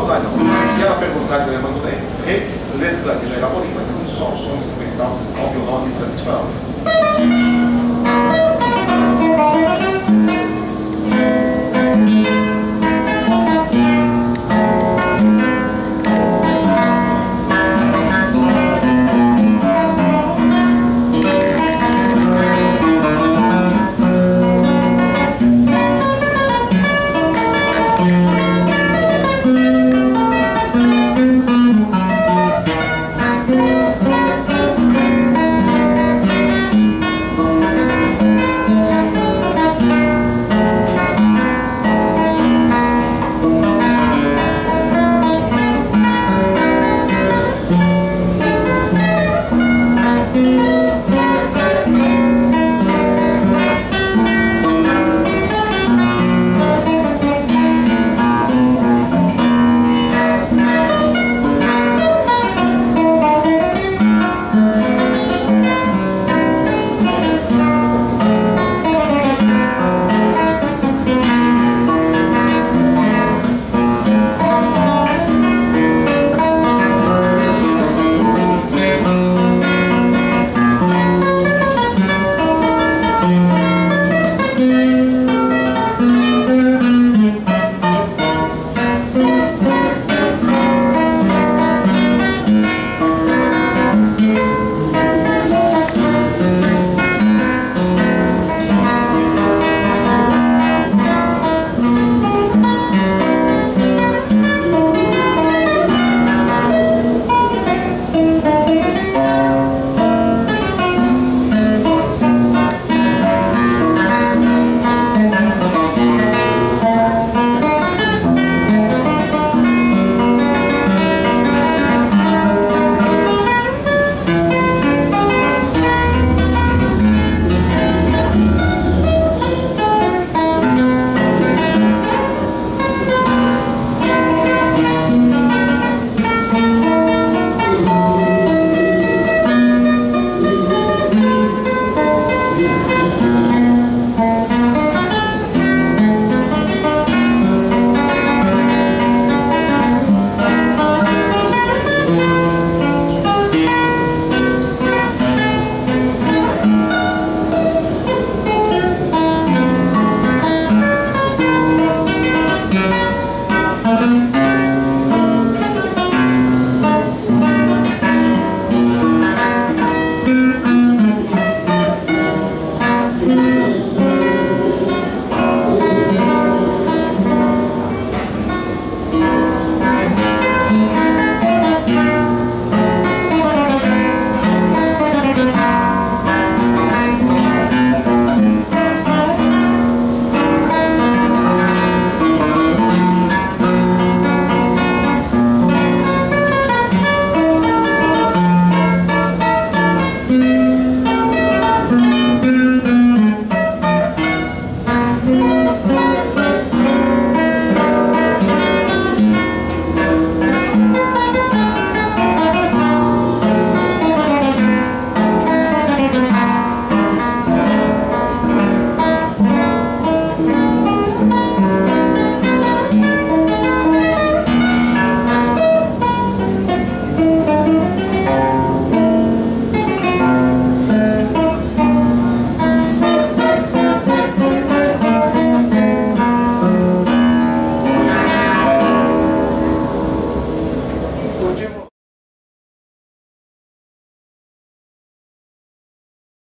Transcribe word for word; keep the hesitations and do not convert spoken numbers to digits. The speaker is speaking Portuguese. vou usar não. Se ela perguntar, que eu lembro bem, Reis, letra de Jair Amorim, mas é só o som instrumental ao violão de Francisco Araújo.